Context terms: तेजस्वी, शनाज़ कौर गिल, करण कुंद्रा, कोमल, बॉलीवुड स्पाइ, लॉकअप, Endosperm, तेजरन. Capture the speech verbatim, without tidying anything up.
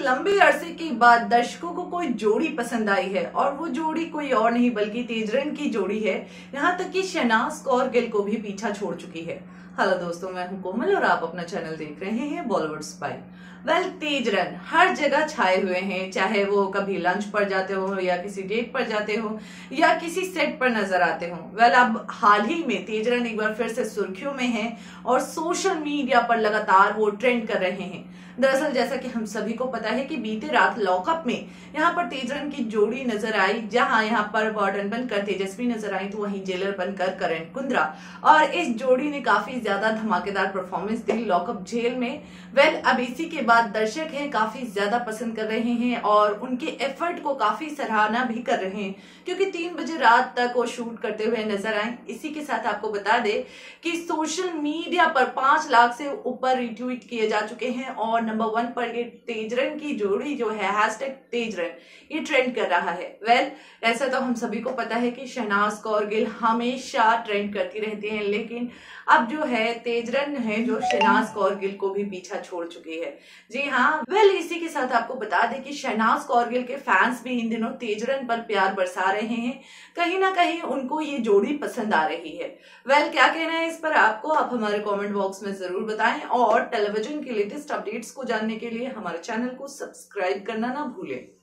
कि लंबे अरसे के बाद दर्शकों को कोई जोड़ी पसंद आई है और वो जोड़ी कोई और नहीं बल्कि तेजरन की जोड़ी है, यहाँ तक कि शनाज़ कौर गिल को भी पीछा छोड़ चुकी है। हेलो दोस्तों, मैं हूँ कोमल और आप अपना चैनल देख रहे हैं बॉलीवुड स्पाइ। वेल तेजरन हर जगह छाए हुए हैं, चाहे वो कभी लंच पर जाते हो या किसी डेट पर जाते हो या किसी सेट पर नजर आते हो। वेल अब हाल ही में तेजरन एक बार फिर से सुर्खियों में है और सोशल मीडिया पर लगातार वो ट्रेंड कर रहे हैं। दरअसल जैसा कि हम सभी को पता है कि बीते रात लॉकअप में यहाँ पर तेजरन की जोड़ी नजर आई, जहाँ यहाँ पर वार्डन बनकर तेजस्वी नजर आई तो वहीं जेलर बनकर करण कुंद्रा, और इस जोड़ी ने काफी ज्यादा धमाकेदार परफॉर्मेंस दी लॉकअप जेल में। वेल अब इसी के बाद दर्शक हैं काफी ज्यादा पसंद कर रहे हैं और उनके एफर्ट को काफी सराहना भी कर रहे हैं, क्योंकि तीन बजे रात तक वो शूट करते हुए नजर आए। इसी के साथ आपको बता दे कि सोशल मीडिया पर पांच लाख से ऊपर रिट्वीट किए जा चुके हैं और नंबर वन पर ये तेजरन की जोड़ी जो है हैशटैग तेजरन ये ट्रेंड कर रहा है। वेल ऐसा तो हम सभी को पता है कि शनाज़ कौर गिल हमेशा ट्रेंड करती रहती है, लेकिन अब जो है तेजरन है जो शनाज़ कौर गिल को भी पीछा छोड़ चुकी है। जी हाँ, वेल इसी के साथ आपको बता दें कि शनाज़ कौर गिल के फैंस भी इन दिनों तेजरन पर प्यार बरसा रहे हैं, कहीं ना कहीं उनको ये जोड़ी पसंद आ रही है। वेल क्या कहना है इस पर आपको, आप हमारे कमेंट बॉक्स में जरूर बताएं और टेलीविजन के लेटेस्ट अपडेट्स को जानने के लिए हमारे चैनल को सब्सक्राइब करना ना भूलें।